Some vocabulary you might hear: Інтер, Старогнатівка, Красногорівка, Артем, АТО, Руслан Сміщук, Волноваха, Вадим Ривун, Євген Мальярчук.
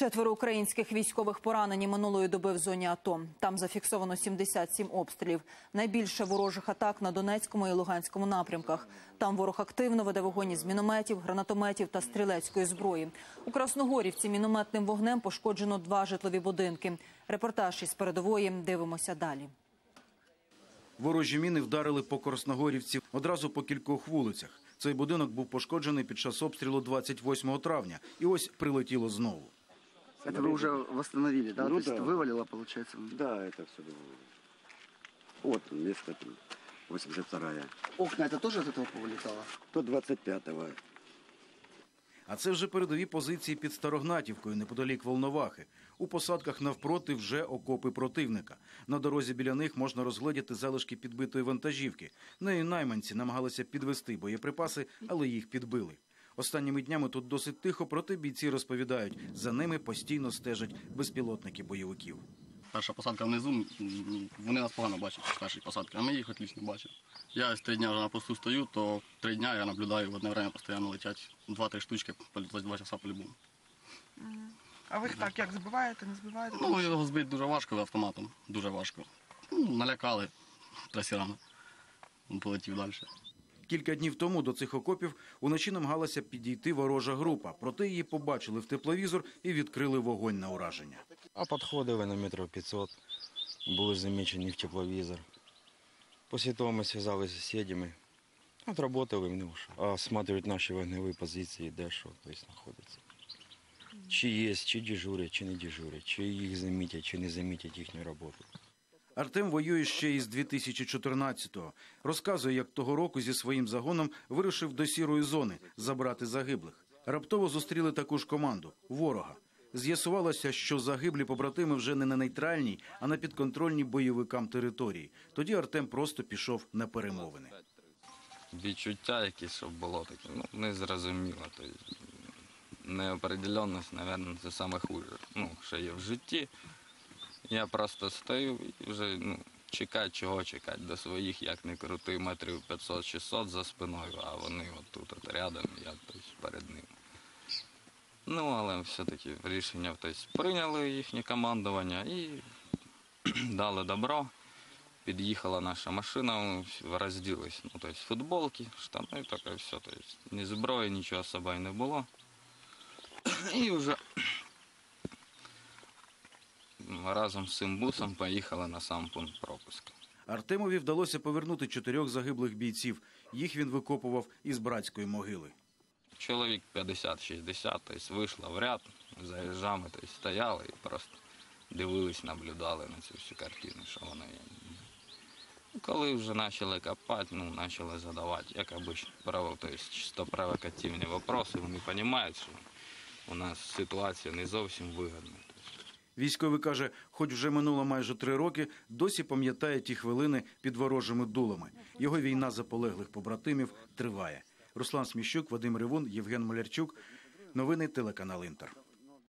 Четверо українських військових поранені минулої доби в зоні АТО. Там зафіксовано 77 обстрілів. Найбільше ворожих атак на Донецькому і Луганському напрямках. Там ворог активно веде вогонь із мінометів, гранатометів та стрілецької зброї. У Красногорівці мінометним вогнем пошкоджено 2 житлові будинки. Репортаж із передової. Дивимося далі. Ворожі міни вдарили по Красногорівці одразу по кількох вулицях. Цей будинок був пошкоджений під час обстрілу 28 травня. І ось прилетіло знову. Це ви вже відновили, так? Тобто вивалило, виходить? Так, це все вивалило. От він, місце 82-я. Окна це теж з цього повилітало? То 25-го. А це вже передові позиції під Старогнатівкою, неподалік Волновахи. У посадках навпроти вже окопи противника. На дорозі біля них можна розгледіти залишки підбитої вантажівки. Нею найманці намагалися підвести боєприпаси, але їх підбили. Останніми днями тут досить тихо, проте бійці розповідають, за ними постійно стежать безпілотники бойовиків. Перша посадка внизу, вони нас погано бачать з першої посадки, а ми їх отлично бачимо. Я ось 3 дні вже на посту стою, то 3 дні я наблюдаю, в одне время постійно летять 2-3 штучки, летять 2 часа по-любому. А ви їх так як збиваєте, не збиваєте? Ну, його збити дуже важко автоматом, дуже важко. Ну, налякали трасерами, він полетів далі. Кілька днів тому до цих окопів уночі намагалася підійти ворожа група. Проте її побачили в тепловізор і відкрили вогонь на ураження. А підходили на метрів 500, були замічені в тепловізор. Після того ми зв'язалися з сусідами, відпрацювали, осматривають наші вогневі позиції, де що знаходиться. Чи є, чи дежурять, чи не дежурять, чи їх замітять, чи не замітять їхню роботу. Артем воює ще із 2014-го. Розказує, як того року зі своїм загоном вирушив до сірої зони забрати загиблих. Раптово зустріли таку ж команду – ворога. З'ясувалося, що загиблі побратими вже не на нейтральній, а на підконтрольній бойовикам території. Тоді Артем просто пішов на перемовини. Відчуття якесь було таке, ну, незрозуміло. Неопределеність, мабуть, це найхуже, ну, що є в житті. Я просто стою і вже чекати, чого чекати, до своїх, як не крути, метрів 500-600 за спиною, а вони отут, от рядом, я перед ними. Ну, але все-таки рішення прийняли їхнє командування і дали добро. Під'їхала наша машина, розділись, ну, тобто футболки, штани, таке все, тобто ні зброї, нічого з собою не було. І вже... Разом з цим бусом поїхали на сам пункт пропуску. Артемові вдалося повернути 4 загиблих бійців. Їх він викопував із братської могили. Чоловік 50-60, тобто вийшло в ряд, за віжами стояли і просто дивились, наблюдали на цю всю картину, що вони є. Коли вже почали копати, ну, почали задавати, як обично, чисто провокативні питання. Вони розуміють, що у нас ситуація не зовсім вигідна. Військовий каже, хоч вже минуло майже 3 роки, досі пам'ятає ті хвилини під ворожими дулами. Його війна за полеглих побратимів триває. Руслан Сміщук, Вадим Ривун, Євген Мальярчук. Новини телеканал «Інтер».